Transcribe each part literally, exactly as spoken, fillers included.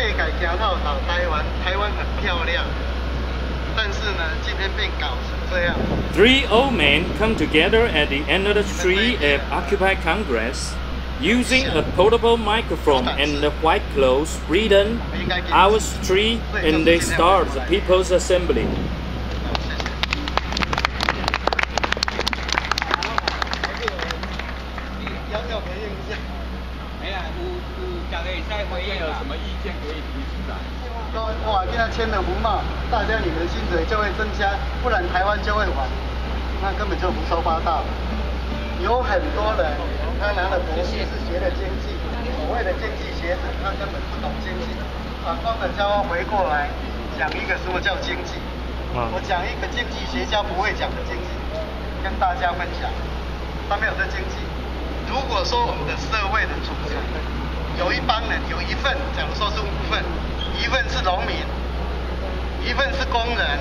世界行到好台湾，台湾很漂亮，但是呢，今天被搞成这样。Three old men come together at the end of the street at Occupy Congress, using a portable microphone and the white clothes written "Our Street," and they start the People's Assembly. 哇！现在签了服贸，大家你们薪水就会增加，不然台湾就会完，那根本就胡说八道。有很多人他拿了博士是学的经济，所谓的经济学者他根本不懂经济，反方的教回过来讲一个什么叫经济，我讲一个经济学家不会讲的经济，跟大家分享。他没有这经济。如果说我们的社会的组成有一帮人有一份，假如说是五份。 一份是农民，一份是工人，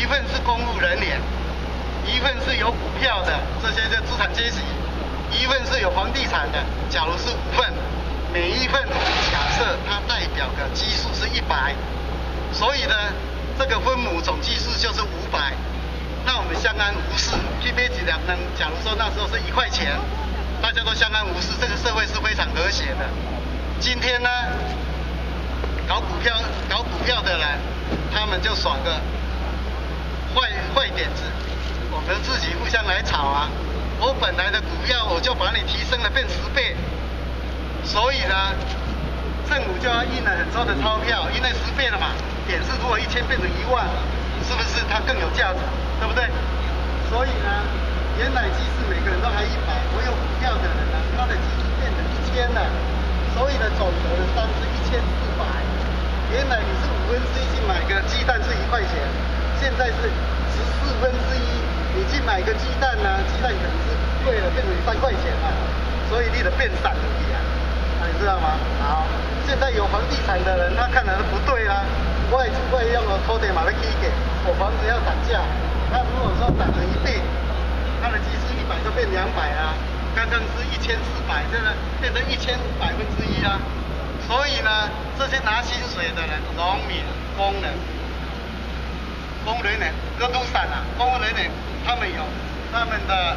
一份是公务人员，一份是有股票的，这些是资产阶级，一份是有房地产的。假如是五份，每一份我们假设它代表的基数是一百，所以呢，这个分母总基数就是五百。那我们相安无事，去买几两呢？假如说那时候是一块钱，大家都相安无事，这个社会是非常和谐的。今天呢？ 搞股票、搞股票的人，他们就耍个坏坏点子，我们自己互相来吵啊！我本来的股票，我就把你提升了变十倍，所以呢，政府就要印了很多的钞票，因为十倍了嘛，点是如果一千变成一万，是不是它更有价值？对不对？所以呢，原来即使每个人都还一百，我有股票的人呢，他的基数变成一千了，所以呢，总和的三是一千四百。 原来你是五分之一去买个鸡蛋是一块钱，现在是十四分之一，你去买个鸡蛋呢、啊，鸡蛋可能是贵了变成三块钱了、啊，所以你的变散而已啊，你知道吗？好，现在有房地产的人他看来都不对啦、啊，我也我也用我土地买了起给，我房子要涨价，那如果说涨了一倍，他的基数一百就变两百啊，刚刚是一千四百，现在变成一千百分之一啊。 所以呢，这些拿薪水的人，农民、工人、工人呢，各都散了。工人呢，他们有他们的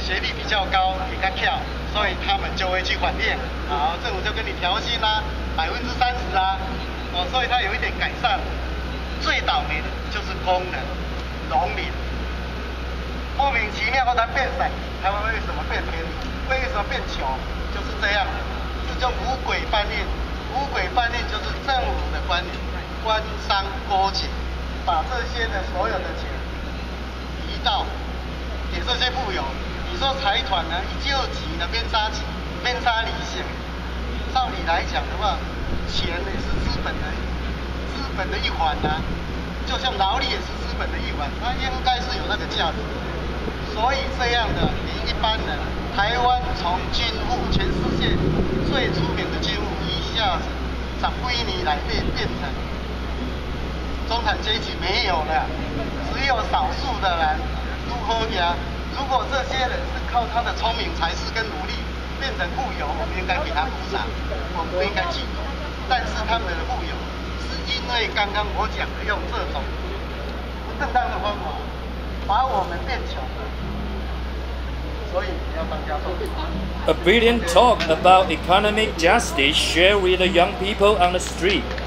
学历比较高，比较跳，所以他们就会去反面。好，政府就跟你调薪啦，百分之三十啊。哦，所以他有一点改善。最倒霉的就是工人、农民，莫名其妙他变省，台湾为什么变便宜？为什么变穷？就是这样。 叫五轨搬运，五轨搬运就是政府的官官商勾结，把这些的所有的钱移到给这些富有。你说财团呢，一救急呢，边杀鸡边杀理想。照理来讲的话，钱也是资本的，资本的一环呐、啊，就像劳力也是资本的一环，它应该是有那个价值。所以这样的，你一般人，台湾从军户全世界。 最出名的军户一下子从归你来变变成中产阶级没有了，只有少数的人如何呀？如果这些人是靠他的聪明才智跟努力变成富有，我们应该给他鼓掌，我们不应该嫉妒。但是他们的富有是因为刚刚我讲的用这种不正当的方法把我们变穷了。 A brilliant talk about economic justice shared with the young people on the street.